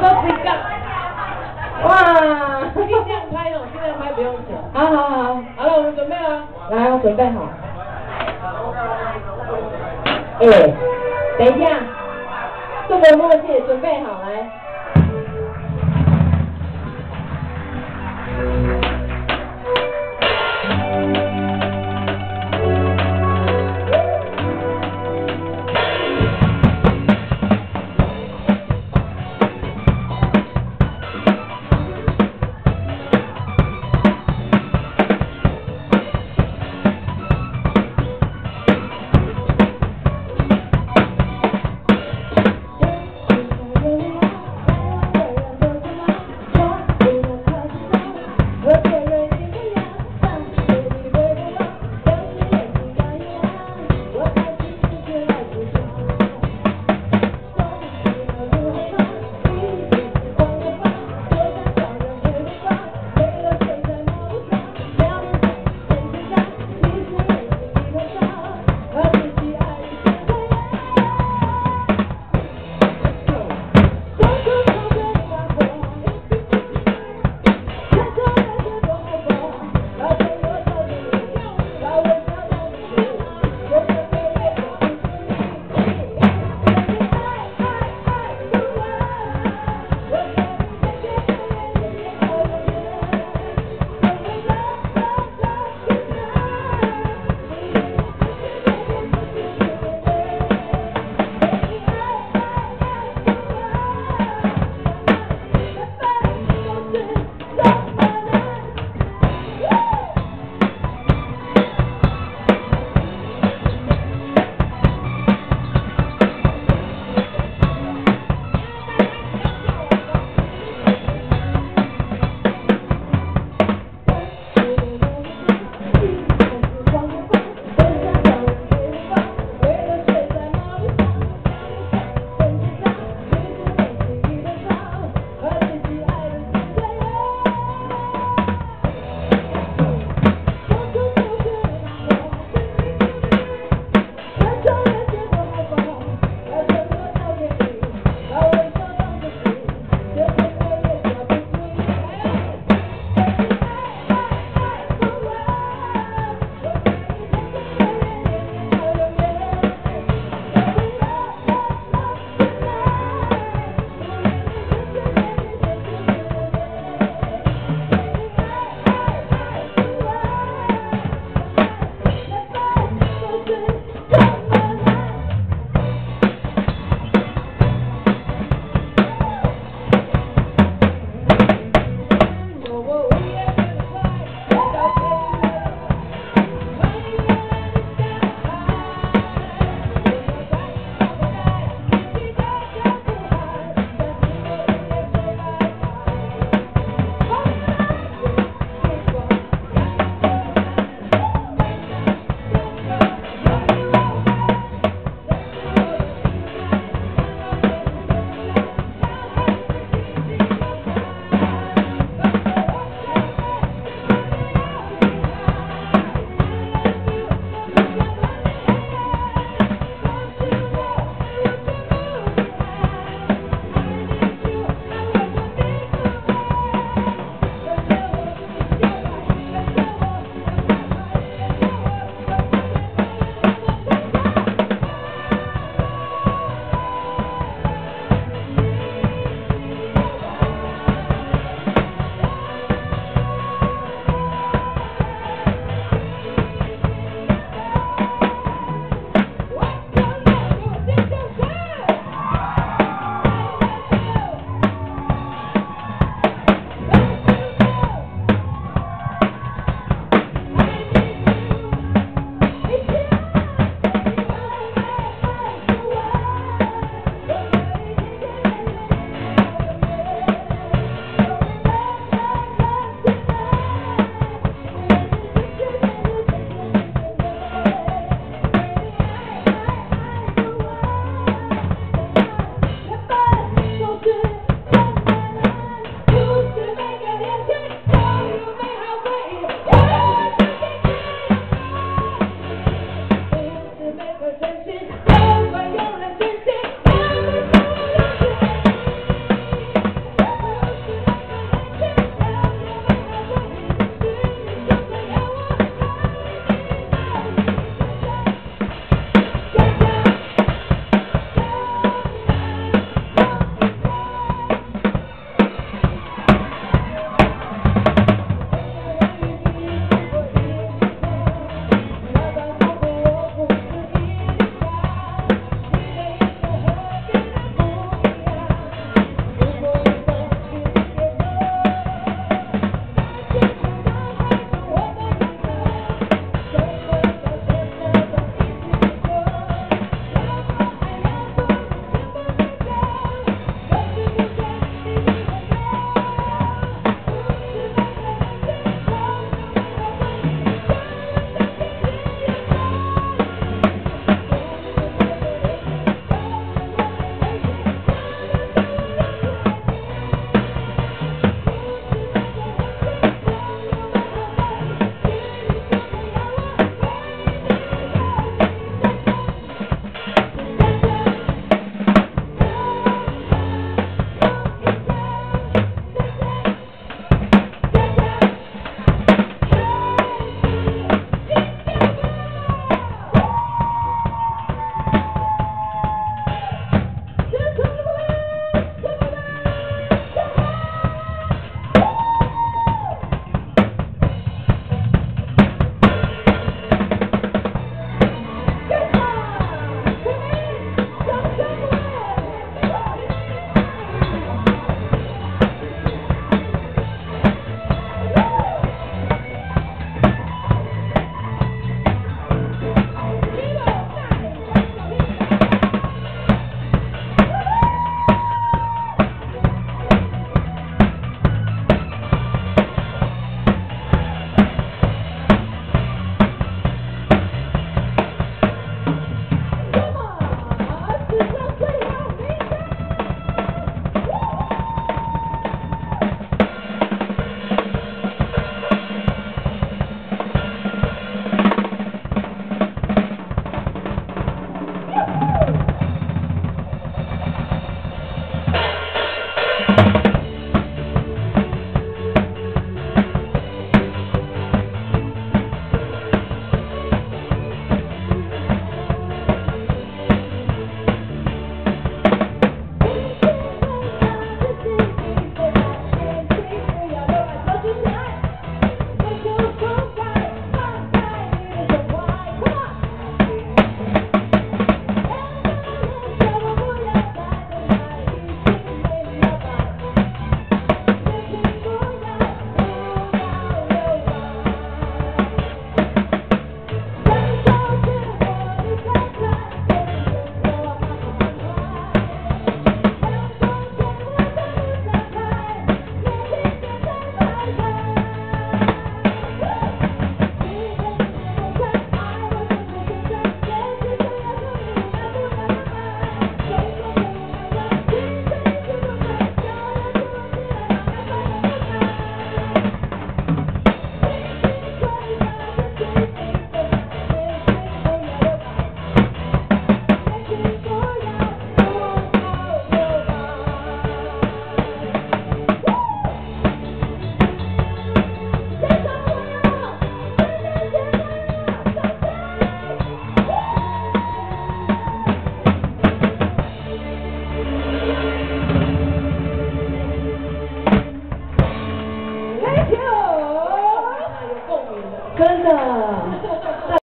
都可以干。哇！可以这样拍哦，这样拍不用钱。好好好，好了，我们准备了。来，我准备好。哎，等一下，这么默契，准备好来。Kantang.